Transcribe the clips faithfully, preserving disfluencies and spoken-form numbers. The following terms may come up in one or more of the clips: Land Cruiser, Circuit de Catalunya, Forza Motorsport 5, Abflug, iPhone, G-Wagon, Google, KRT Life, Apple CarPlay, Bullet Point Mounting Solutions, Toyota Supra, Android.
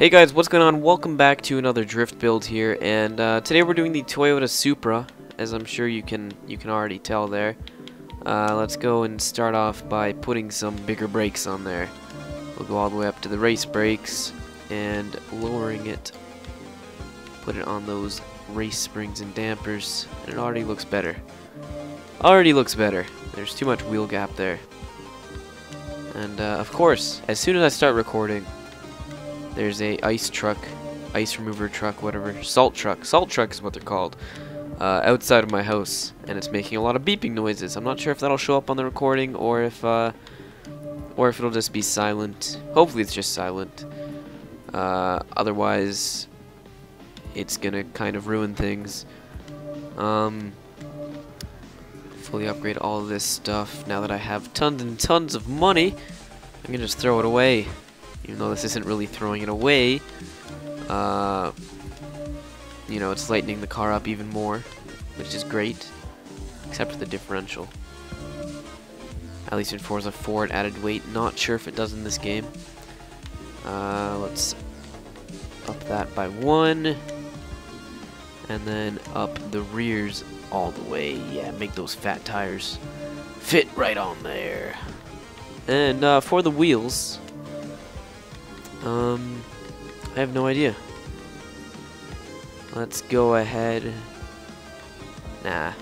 Hey guys, what's going on? Welcome back to another drift build here, and uh, today we're doing the Toyota Supra, as I'm sure you can you can already tell there. Uh, let's go and start off by putting some bigger brakes on there. We'll go all the way up to the race brakes and lowering it, put it on those race springs and dampers, and it already looks better. Already looks better. There's too much wheel gap there. And uh, of course, as soon as I start recording, there's a ice truck, ice remover truck, whatever, salt truck. Salt truck is what they're called, uh, outside of my house, and it's making a lot of beeping noises. I'm not sure if that'll show up on the recording or if, uh, or if it'll just be silent. Hopefully, it's just silent. Uh, otherwise, it's gonna kind of ruin things. Um, fully upgrade all of this stuff now that I have tons and tons of money. I'm gonna just throw it away. Even though this isn't really throwing it away, uh, you know, it's lightening the car up even more, which is great, except for the differential. At least in Forza four it added weight, not sure if it does in this game. Uh, let's up that by one, and then up the rears all the way. Yeah, make those fat tires fit right on there. And uh, for the wheels, Um, I have no idea. Let's go ahead. Nah.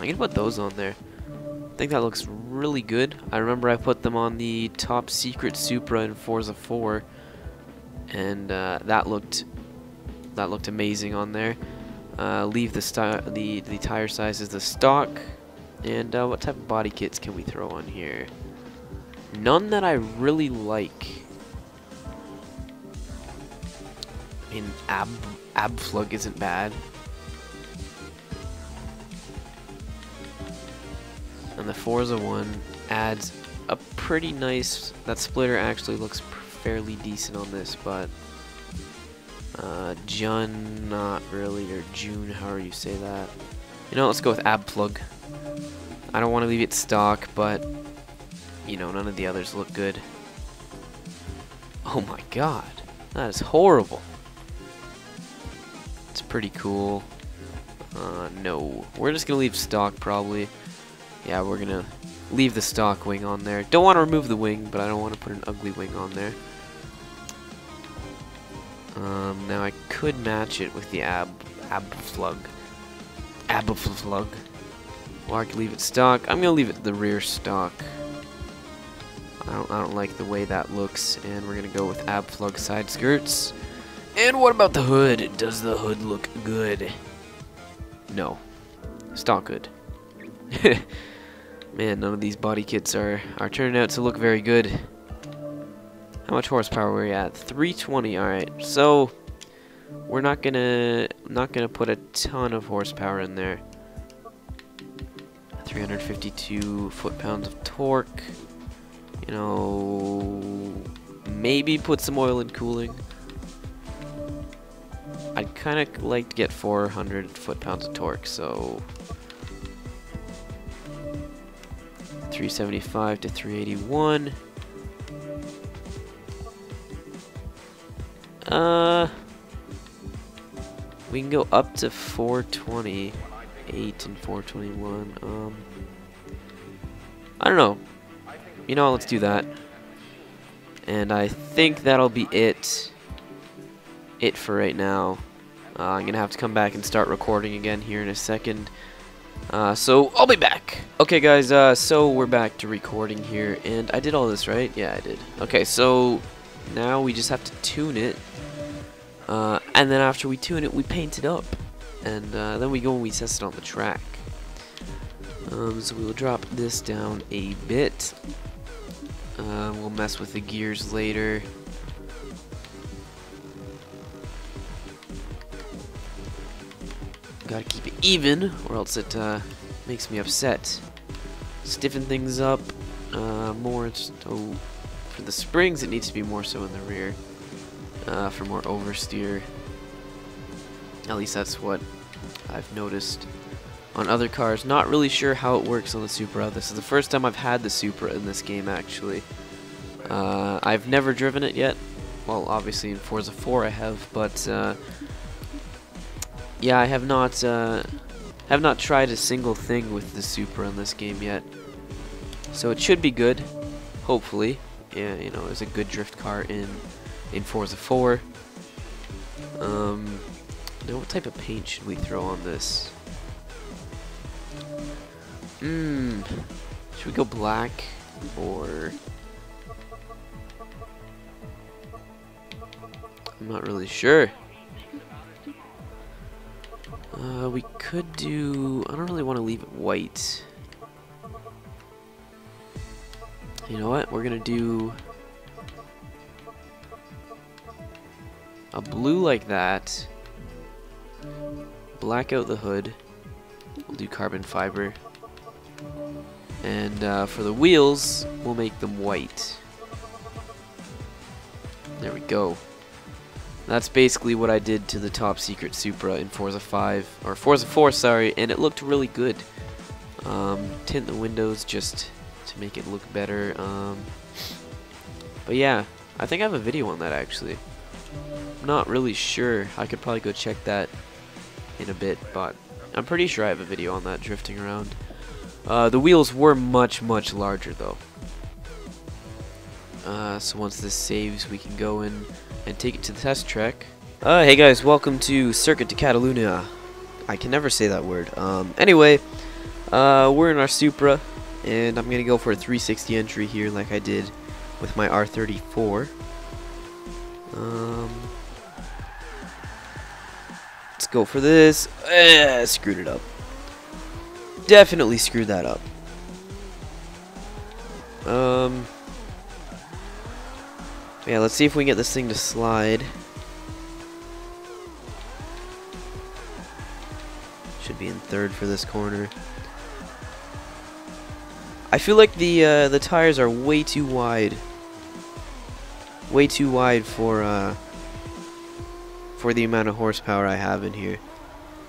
I can put those on there. I think that looks really good. I remember I put them on the Top Secret Supra in Forza four, and uh, that looked that looked amazing on there. Uh, leave the the the tire sizes the stock, and uh, what type of body kits can we throw on here? None that I really like. I mean, ab Abflug isn't bad. And the Forza one adds a pretty nice... That splitter actually looks fairly decent on this, but... Uh, Jun, not really, or June, however you say that. You know, let's go with Abflug. I don't want to leave it stock, but... You know, none of the others look good. Oh my god, that is horrible. It's pretty cool. Uh, no, we're just gonna leave stock probably. Yeah, we're gonna leave the stock wing on there. Don't want to remove the wing, but I don't want to put an ugly wing on there. Um, now I could match it with the ab Abflug. Abflug. Or I could leave it stock. I'm gonna leave it the rear stock. I don't, I don't like the way that looks, and we're gonna go with Abflug side skirts. And what about the hood? Does the hood look good? No, it's not good. Man, none of these body kits are are turning out to look very good. How much horsepower were we at? three twenty. All right, so we're not gonna not gonna put a ton of horsepower in there. three hundred fifty-two foot-pounds of torque. You know, maybe put some oil in cooling. I'd kind of like to get four hundred foot-pounds of torque, so... three seventy-five to three eighty-one. Uh... We can go up to four twenty. eight and four twenty-one. Um... I don't know. You know, let's do that. And I think that'll be it. It for right now. Uh, I'm going to have to come back and start recording again here in a second. Uh, so, I'll be back. Okay, guys, uh, so we're back to recording here. And I did all this, right? Yeah, I did. Okay, so now we just have to tune it. Uh, and then after we tune it, we paint it up. And uh, then we go and we test it on the track. Um, so we'll drop this down a bit. Uh, we'll mess with the gears later. Gotta keep it even, or else it uh, makes me upset. Stiffen things up uh, more. Just, oh, for the springs, it needs to be more so in the rear uh, for more oversteer. At least that's what I've noticed on other cars. Not really sure how it works on the Supra. This is the first time I've had the Supra in this game, actually. Uh, I've never driven it yet. Well, obviously in Forza four I have, but uh, yeah, I have not uh, have not tried a single thing with the Supra in this game yet. So it should be good, hopefully. Yeah, you know, it's a good drift car in in Forza four. Um, now what type of paint should we throw on this? Hmm. Should we go black or? I'm not really sure. Uh, we could do... I don't really want to leave it white. You know what? We're going to do a blue like that. Black out the hood. We'll do carbon fiber. And uh, for the wheels, we'll make them white. There we go. That's basically what I did to the top secret Supra in Forza five, or Forza four, sorry, and it looked really good. Um, tint the windows just to make it look better. Um, but yeah, I think I have a video on that actually. I'm not really sure. I could probably go check that in a bit, but I'm pretty sure I have a video on that drifting around. Uh, the wheels were much, much larger though. Uh, so once this saves, we can go in and take it to the test track. Uh, hey guys, welcome to Circuit de Catalunya. I can never say that word. Um, anyway, uh, we're in our Supra, and I'm going to go for a three sixty entry here like I did with my R thirty-four. Um, let's go for this. Eh, screwed it up. Definitely screwed that up. Um... Yeah, let's see if we can get this thing to slide. Should be in third for this corner. I feel like the uh, the tires are way too wide, way too wide for uh, for the amount of horsepower I have in here.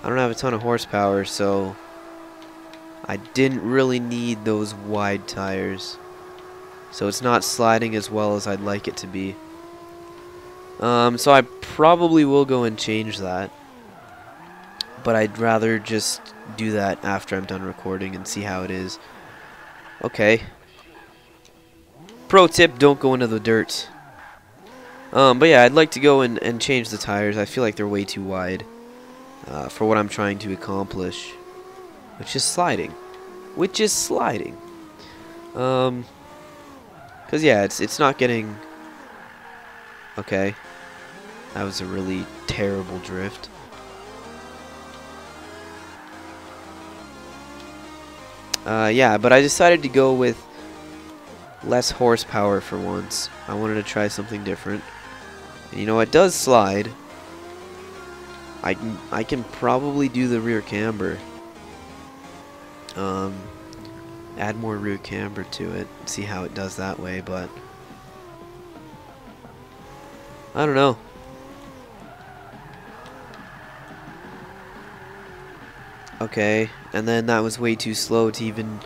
I don't have a ton of horsepower, so I didn't really need those wide tires. So it's not sliding as well as I'd like it to be. Um, so I probably will go and change that. But I'd rather just do that after I'm done recording and see how it is. Okay. Pro tip, don't go into the dirt. Um, but yeah, I'd like to go and, and change the tires. I feel like they're way too wide uh, for what I'm trying to accomplish. Which is sliding. Which is sliding. Um... Because, yeah, it's it's not getting... Okay. That was a really terrible drift. Uh, yeah, but I decided to go with less horsepower for once. I wanted to try something different. And, you know, it does slide. I can, I can probably do the rear camber. Um... Add more rear camber to it, see how it does that way, but I don't know. Okay, and then that was way too slow to even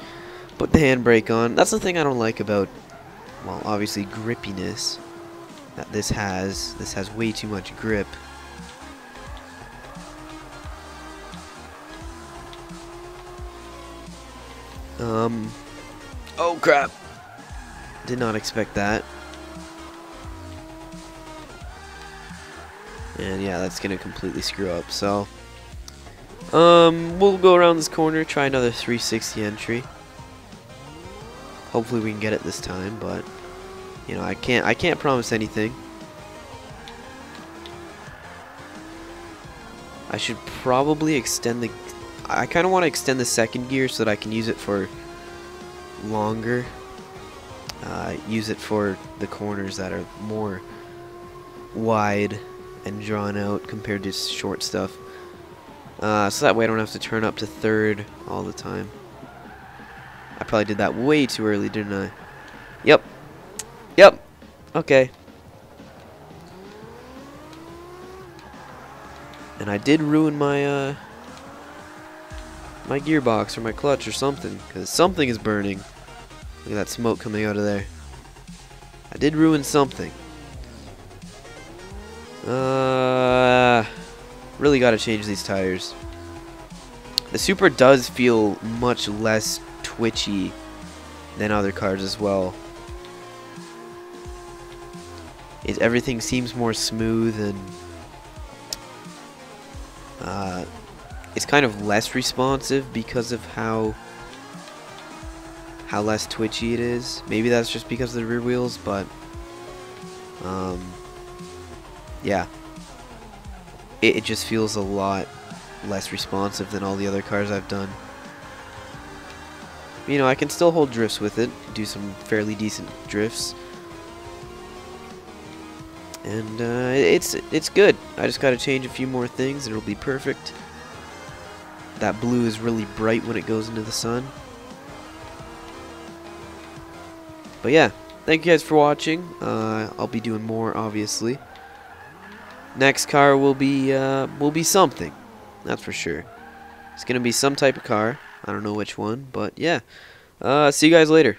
put the handbrake on. That's the thing I don't like about, well, obviously grippiness that this has. This has way too much grip. Um, oh crap, did not expect that. And yeah, that's gonna completely screw up, so um, we'll go around this corner, try another three sixty entry. Hopefully we can get it this time, but you know, I can't I can't promise anything. I should probably extend the I kind of want to extend the second gear so that I can use it for longer. Uh, use it for the corners that are more wide and drawn out compared to short stuff. Uh, so that way I don't have to turn up to third all the time. I probably did that way too early, didn't I? Yep. Yep. Okay. And I did ruin my... Uh, my gearbox or my clutch or something, because something is burning. Look at that smoke coming out of there. I did ruin something. Uh, really got to change these tires. The Supra does feel much less twitchy than other cars as well. It, everything seems more smooth, and uh, it's kind of less responsive because of how how less twitchy it is. Maybe that's just because of the rear wheels, but um, yeah, it, it just feels a lot less responsive than all the other cars I've done. You know, I can still hold drifts with it, do some fairly decent drifts, and uh, it's it's good. I just gotta change a few more things and it'll be perfect. That blue is really bright when it goes into the sun. But yeah, thank you guys for watching. uh, I'll be doing more, obviously. Next car will be uh, will be something, that's for sure. It's gonna be some type of car. I don't know which one, but yeah. Uh, see you guys later.